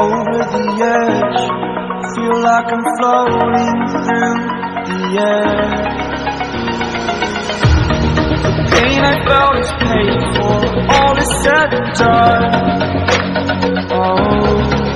over the edge. Feel like I'm floating through the air. The pain I felt is paid for. All is said and done. Oh.